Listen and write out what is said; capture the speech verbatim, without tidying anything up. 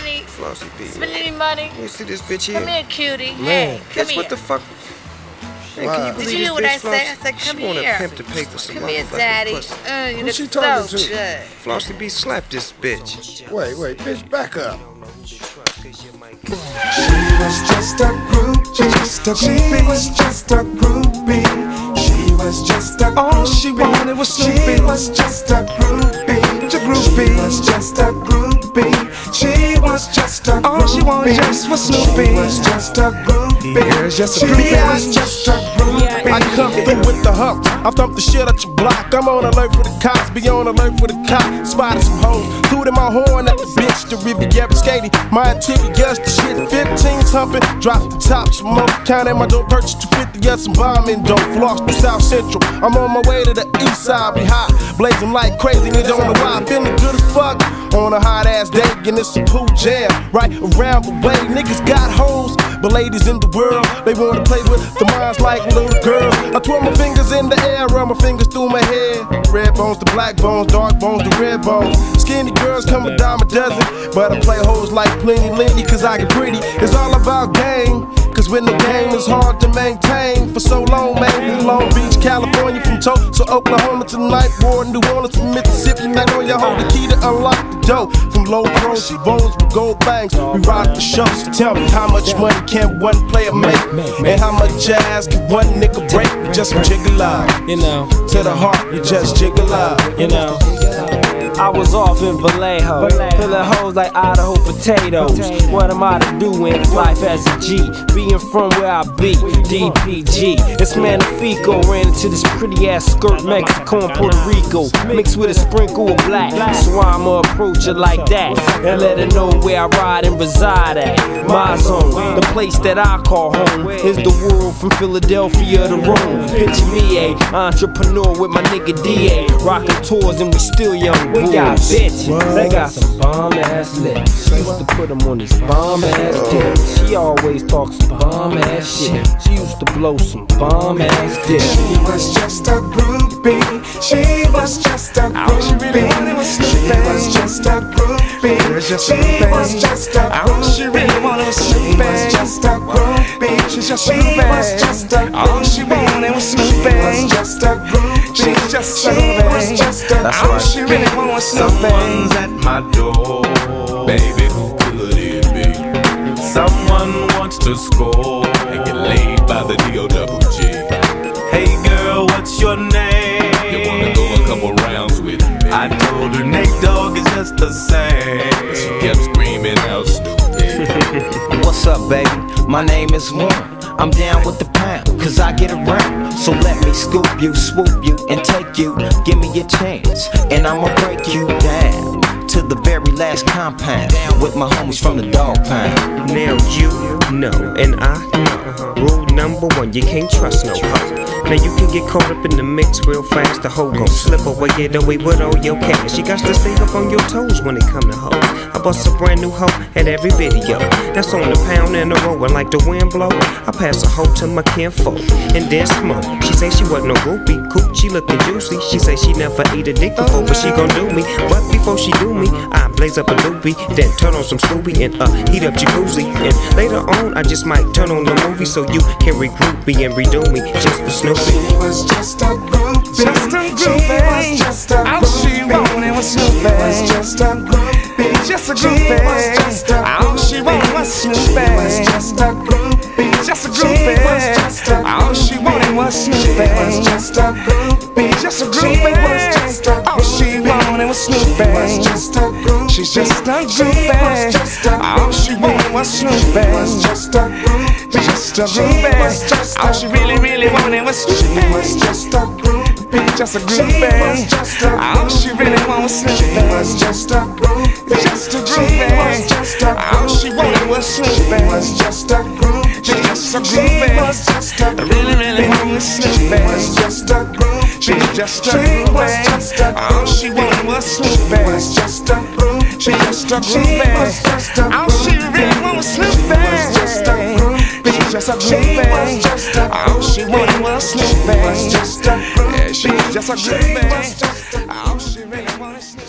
money. Flossy B. Spending money. You see this bitch here? Come here, cutie. Man, hey, come bitch, here. What the fuck? Man, wow. Can you believe Did you hear what I said? I said, come she here. She want a pimp to pay for some come here, daddy. Uh, you Who look she talking so to? Good. Flossy B slapped this bitch. Wait, wait, bitch, back up. She was just a groupie. Just a groupie. She was just a groupie. She was just a groupie. All she wanted was Snoopy. She was just a groupie. She was just a groupie. She was just a groupie. All she wanted just was Snoopy. She was just a groupie. She was just a groupie. I come through with the hook. I thump the shit at your block. I'm on alert for the cops. Be on alert for the cops. Spotted some hoes. Tooted my horn at the bitch. The Riviera skating. My T V guts the shit. fifteens humping. Drop the top. Some more. Count at my door. Purchase two fifty. Got some bombing dope. Floss to South Central. I'm on my way to the east side. Be hot. Blazing like crazy. They don't know why. Feeling good as fuck. On a hot ass day. And it's a pool jam. Right around the way. Niggas got hoes. But ladies in the world, they wanna play with the minds like little girls. I twirl my fingers in the air, run my fingers through my head. Red bones to black bones, dark bones to red bones. Skinny girls come a dime a dozen, but I play hoes like plenty Lenny, cause I get pretty. It's all about game, cause when the game is hard to maintain. For so long, man, from Long Beach, California, from Tulsa, Oklahoma to Night Warren, New Orleans, from Mississippi. Now on your hold the key to unlock the dough. From low pros, she bones with gold bangs, we ride for shows. Tell me how much money can one player make, and how much jazz can one nigga break? Just jiggle up, you know, to the heart. You just jiggle up, you know. I was off in Vallejo, peeling hoes like Idaho potatoes. What am I to do in life as a G? Being from where I be, D P G. It's Magnifico, ran into this pretty ass skirt, Mexico and Puerto Rico, mixed with a sprinkle of black. So I'ma approach her like that, and let her know where I ride and reside at. My zone, the place that I call home, is the world from Philadelphia to Rome. Picture me a entrepreneur with my nigga D A, rocking tours and we still young boys. We got bitches, they got some bomb ass lips. Used to put them on this bomb ass dick. She always talks some bomb ass shit. She used to blow some bomb ass dick. She was just a groupie. She was just a groupie. She was just a groupie. She was just a groupie. She was just a groupie. She was just a groupie. She was just a groupie. She was just a groupie. She really wanted Snoopy. Someone's at my door, baby. Who could it be? Someone wants to score and get laid by the D O double G. Hey girl, what's your name? You wanna go a couple rounds with me? I told her Nate Dogg is just the same. She kept screaming out Snoopy. What's up, baby? My name is Warren. I'm down with the pound, cause I get around. So let me scoop you, swoop you, and take you. Give me a chance, and I'ma break you down to the very last compound with my homies from the dog pound. Now you know, and I know, rule number one, you can't trust no hoe. Now you can get caught up in the mix real fast. The hoe gon' slip away, get away with all your cash. You got to stay up on your toes when it come to hoes. I bust a brand new hoe at every video. That's on the pound and the roll, and like the wind blow, I pass a hoe to my kinfolk and then smoke. She say she wasn't no groupie, coop, she lookin' juicy. She say she never eat a dick before, but she gon' do me. But before she do me, I blaze up a doobie, then turn on some Scooby and uh, heat up jacuzzi. And later on, I just might turn on the movie so you can regroup me and redo me just for Snoopy. She was just a groupie. She was just a groupie. She was just a groupie. Just a groupie. She was just a groupie. All she wanted was Snoopy. She was just a groupie. Just a groupie. She was just a groupie. All she wanted was Snoopy. She was just a groupie. Just a groupie. She was just a groupie. All she wanted was Snoopy. She was just a groupie. She's just a groupie. All she wanted was Snoopy. She was just a groupie. Just a groupie. All she really, really wanted was Snoopy. She was just a groupie. Just a groupie. All she really wanted was Snoopy. She was just a groupie. Just a groupie. All she wanted was Snoopy. She was just a groupie. Just a groupie. I really, really wanted was Snoopy. She was just a groupie. She was just a groupie. All she wanted was Snoopy. She was just a groupie. She was just a groupie. All she really wanted was Snoopy. Just a groupie. All she wanted was Snoopy. She was just a groupie. She was just a groupie. All she really wanted was Snoopy.